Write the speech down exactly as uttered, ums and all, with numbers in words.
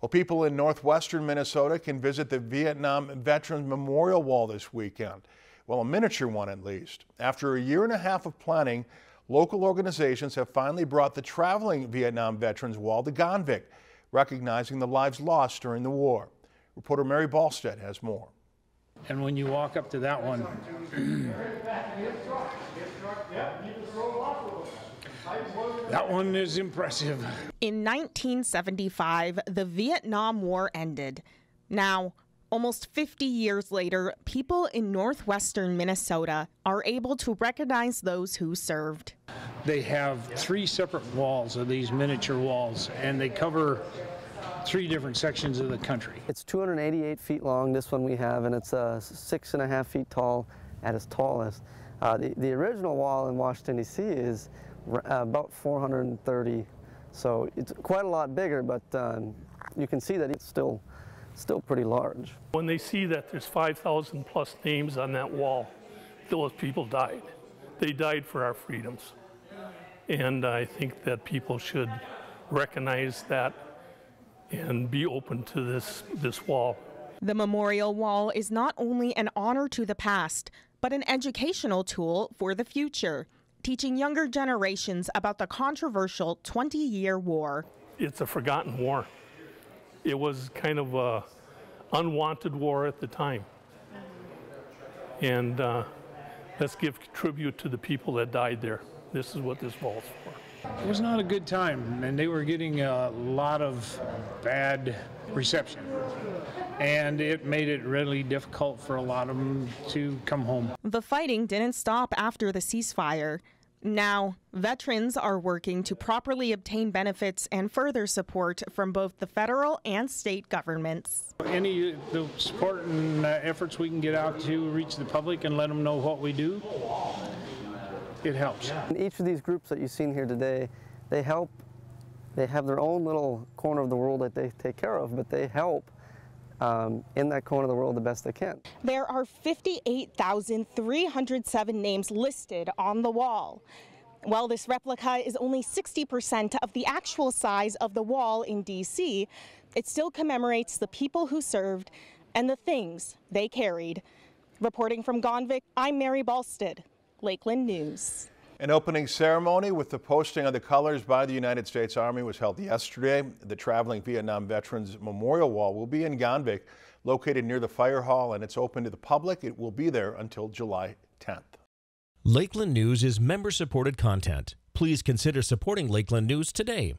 Well, people in northwestern Minnesota can visit the Vietnam Veterans Memorial Wall this weekend. Well, a miniature one at least. After a year and a half of planning, local organizations have finally brought the traveling Vietnam Veterans Wall to Gonvick, recognizing the lives lost during the war. Reporter Mary Ballstead has more. And when you walk up to that one, that one is impressive. In nineteen seventy-five, the Vietnam War ended. Now, almost fifty years later, people in northwestern Minnesota are able to recognize those who served. They have three separate walls of these miniature walls, and they cover three different sections of the country. It's two hundred eighty-eight feet long, this one we have, and it's uh, six and a half feet tall at its tallest. Uh, the, the original wall in Washington, D C is about four hundred thirty, so it's quite a lot bigger, but um, you can see that it's still, still pretty large. When they see that there's five thousand plus names on that wall, those people died. They died for our freedoms. And I think that people should recognize that and be open to this, this wall. The memorial wall is not only an honor to the past, but an educational tool for the future, teaching younger generations about the controversial twenty-year war. It's a forgotten war. It was kind of an unwanted war at the time. And uh, let's give tribute to the people that died there. This is what this wall's for. It was not a good time, and they were getting a lot of bad reception, and it made it really difficult for a lot of them to come home. The fighting didn't stop after the ceasefire. Now, veterans are working to properly obtain benefits and further support from both the federal and state governments. Any the support and efforts we can get out to reach the public and let them know what we do, it helps. And each of these groups that you've seen here today, they help, they have their own little corner of the world that they take care of, but they help um, in that corner of the world the best they can. There are fifty-eight thousand three hundred seven names listed on the wall. While this replica is only sixty percent of the actual size of the wall in D C, it still commemorates the people who served and the things they carried. Reporting from Gonvick, I'm Mary Ballstead, Lakeland News. An opening ceremony with the posting of the colors by the United States Army was held yesterday. The Traveling Vietnam Veterans Memorial Wall will be in Gonvick, located near the fire hall, and it's open to the public. It will be there until July tenth. Lakeland News is member-supported content. Please consider supporting Lakeland News today.